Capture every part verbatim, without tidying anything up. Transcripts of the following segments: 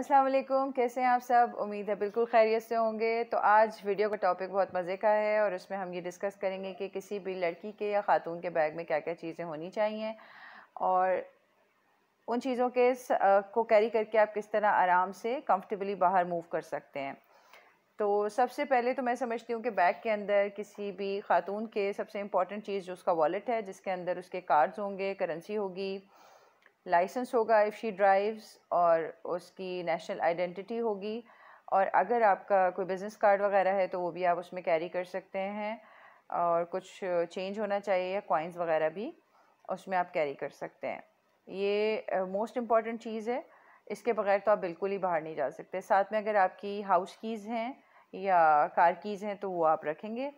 अस्सलाम वालेकुम, कैसे हैं आप सब। उम्मीद है बिल्कुल खैरियत से होंगे। तो आज वीडियो का टॉपिक बहुत मज़े का है और उसमें हम ये डिस्कस करेंगे कि किसी भी लड़की के या ख़ातून के बैग में क्या क्या चीज़ें होनी चाहिए और उन चीज़ों के को कैरी करके आप किस तरह आराम से कंफर्टेबली बाहर मूव कर सकते हैं। तो सबसे पहले तो मैं समझती हूँ कि बैग के अंदर किसी भी ख़ातून के सबसे इम्पॉर्टेंट चीज़ जो उसका वॉलेट है, जिसके अंदर उसके कार्ड्स होंगे, करेंसी होगी, लाइसेंस होगा इफ़ शी ड्राइव्स, और उसकी नेशनल आइडेंटिटी होगी। और अगर आपका कोई बिज़नेस कार्ड वगैरह है तो वो भी आप उसमें कैरी कर सकते हैं, और कुछ चेंज होना चाहिए, कॉइन्स वगैरह भी उसमें आप कैरी कर सकते हैं। ये मोस्ट इम्पॉर्टेंट चीज़ है, इसके बगैर तो आप बिल्कुल ही बाहर नहीं जा सकते। साथ में अगर आपकी हाउस कीज़ हैं या कार कीज़ हैं तो वो आप रखेंगे।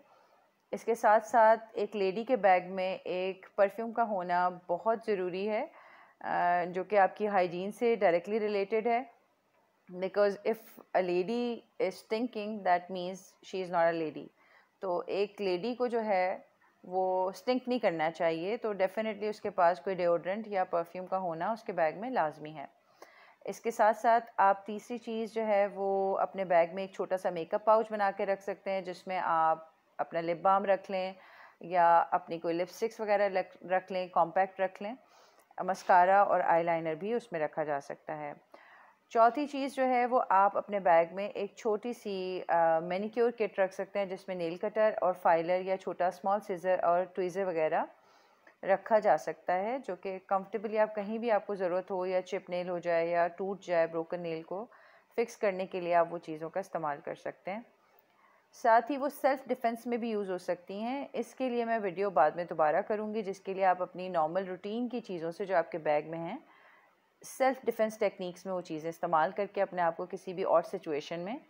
इसके साथ साथ एक लेडी के बैग में एक परफ्यूम का होना बहुत ज़रूरी है, जो कि आपकी हाइजीन से डायरेक्टली रिलेटेड है। Because if a lady is stinking that means she is not a lady. तो एक लेडी को जो है वो स्टिंक नहीं करना चाहिए, तो डेफ़िनेटली उसके पास कोई डिओड्रेंट या परफ्यूम का होना उसके बैग में लाजमी है। इसके साथ साथ आप तीसरी चीज़ जो है वो अपने बैग में एक छोटा सा मेकअप पाउच बना के रख सकते हैं, जिसमें आप अपना लिप बाम रख लें या अपनी कोई लिपस्टिक्स वगैरह रख लें, कॉम्पैक्ट रख लें, मस्कारा और आईलाइनर भी उसमें रखा जा सकता है। चौथी चीज़ जो है वो आप अपने बैग में एक छोटी सी मैनिक्योर किट रख सकते हैं, जिसमें नेल कटर और फाइलर या छोटा स्मॉल सीजर और ट्वीज़र वगैरह रखा जा सकता है, जो कि कंफर्टेबली आप कहीं भी आपको ज़रूरत हो या चिप नेल हो जाए या टूट जाए, ब्रोकन नेल को फ़िक्स करने के लिए आप वो चीज़ों का इस्तेमाल कर सकते हैं। साथ ही वो सेल्फ़ डिफेंस में भी यूज़ हो सकती हैं। इसके लिए मैं वीडियो बाद में दोबारा करूँगी, जिसके लिए आप अपनी नॉर्मल रूटीन की चीज़ों से जो आपके बैग में हैं, सेल्फ़ डिफेंस टेक्निक्स में वो चीज़ें इस्तेमाल करके अपने आप को किसी भी और सिचुएशन में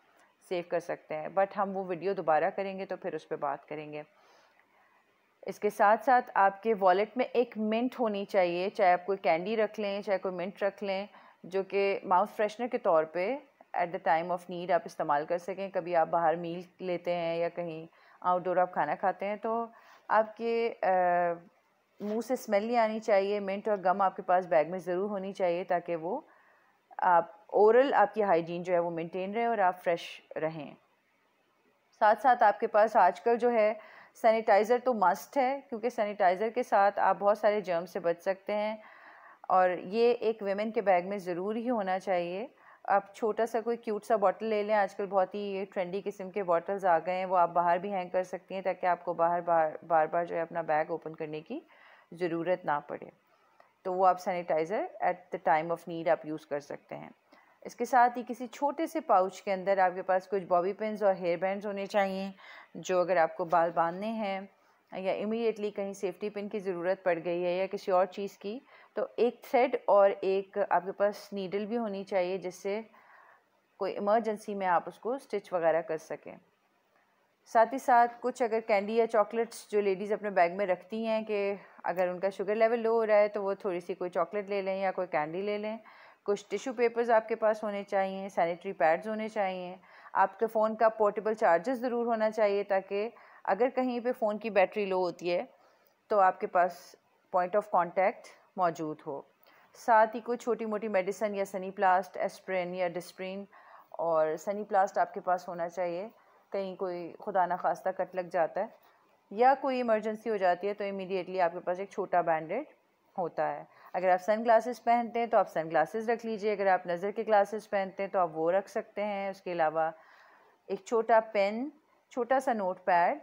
सेव कर सकते हैं। बट हम वो वीडियो दोबारा करेंगे तो फिर उस पर बात करेंगे। इसके साथ साथ आपके वॉलेट में एक मिंट होनी चाहिए, चाहे आप कोई कैंडी रख लें, चाहे कोई मिंट रख लें, जो कि माउथ फ्रेशनर के तौर पर at the time of need आप इस्तेमाल कर सकें। कभी आप बाहर मील लेते हैं या कहीं आउटडोर आप खाना खाते हैं तो आपके मुंह से स्मेल नहीं आनी चाहिए। मिंट और गम आपके पास बैग में ज़रूर होनी चाहिए, ताकि वो आप ओरल आपकी हाइजीन जो है वो मेंटेन रहे और आप फ्रेश रहें। साथ साथ आपके पास आजकल जो है सैनिटाइज़र तो मस्ट है, क्योंकि सैनिटाइज़र के साथ आप बहुत सारे जर्म से बच सकते हैं, और ये एक वीमेन के बैग में ज़रूर ही होना चाहिए। आप छोटा सा कोई क्यूट सा बॉटल ले लें, आजकल बहुत ही ट्रेंडी किस्म के बॉटल्स आ गए हैं, वो आप बाहर भी हैंग कर सकती हैं, ताकि आपको बाहर बार बार बार जो है अपना बैग ओपन करने की ज़रूरत ना पड़े। तो वो आप sanitiser at the time of need आप यूज़ कर सकते हैं। इसके साथ ही किसी छोटे से पाउच के अंदर आपके पास कुछ बॉबी पिन्स और हेयर बैंड्स होने चाहिए, जो अगर आपको बाल बांधने हैं या इमीडिएटली कहीं सेफ्टी पिन की ज़रूरत पड़ गई है या किसी और चीज़ की, तो एक थ्रेड और एक आपके पास नीडल भी होनी चाहिए, जिससे कोई इमरजेंसी में आप उसको स्टिच वगैरह कर सकें। साथ ही साथ कुछ अगर कैंडी या चॉकलेट्स जो लेडीज़ अपने बैग में रखती हैं, कि अगर उनका शुगर लेवल लो हो रहा है तो वो थोड़ी सी कोई चॉकलेट ले लें या कोई कैंडी ले लें। कुछ टिश्यू पेपर्स आपके पास होने चाहिए, सैनिटरी पैड्स होने चाहिए। आपके फ़ोन का पोर्टेबल चार्जर ज़रूर होना चाहिए, ताकि अगर कहीं पे फ़ोन की बैटरी लो होती है तो आपके पास पॉइंट ऑफ कांटेक्ट मौजूद हो। साथ ही कोई छोटी मोटी मेडिसिन या सनी प्लास्ट, एस्प्रिन या डिस्प्रिन और सनी प्लास्ट आपके पास होना चाहिए। कहीं कोई खुदा ना खास्ता कट लग जाता है या कोई इमरजेंसी हो जाती है तो इमीडिएटली आपके पास एक छोटा बैंडेड होता है। अगर आप सन ग्लासेस पहनते हैं तो आप सन ग्लासेस रख लीजिए, अगर आप नज़र के ग्लासेस पहनते हैं तो आप वो रख सकते हैं। उसके अलावा एक छोटा पेन, छोटा सा नोट पैड,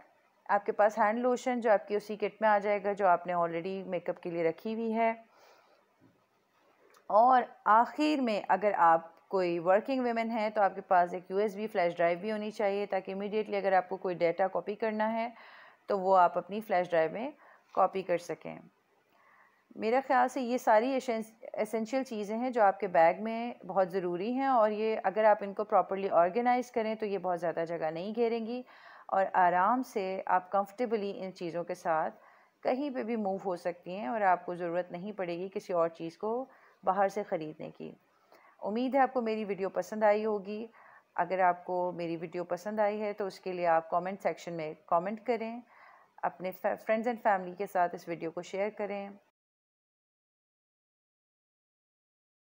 आपके पास हैंड लोशन जो आपकी उसी किट में आ जाएगा जो आपने ऑलरेडी मेकअप के लिए रखी हुई है। और आखिर में अगर आप कोई वर्किंग वुमेन है तो आपके पास एक यूएसबी फ्लैश ड्राइव भी होनी चाहिए, ताकि इमीडिएटली अगर आपको कोई डाटा कॉपी करना है तो वो आप अपनी फ़्लैश ड्राइव में कॉपी कर सकें। मेरे ख़्याल से ये सारी एसेंशियल चीज़ें हैं जो आपके बैग में बहुत ज़रूरी हैं, और ये अगर आप इनको प्रॉपर्ली ऑर्गेनाइज़ करें तो ये बहुत ज़्यादा जगह नहीं घेरेंगी और आराम से आप कंफर्टेबली इन चीज़ों के साथ कहीं पे भी मूव हो सकती हैं, और आपको ज़रूरत नहीं पड़ेगी किसी और चीज़ को बाहर से ख़रीदने की। उम्मीद है आपको मेरी वीडियो पसंद आई होगी। अगर आपको मेरी वीडियो पसंद आई है तो उसके लिए आप कमेंट सेक्शन में कमेंट करें, अपने फ्रेंड्स एंड फैमिली के साथ इस वीडियो को शेयर करें।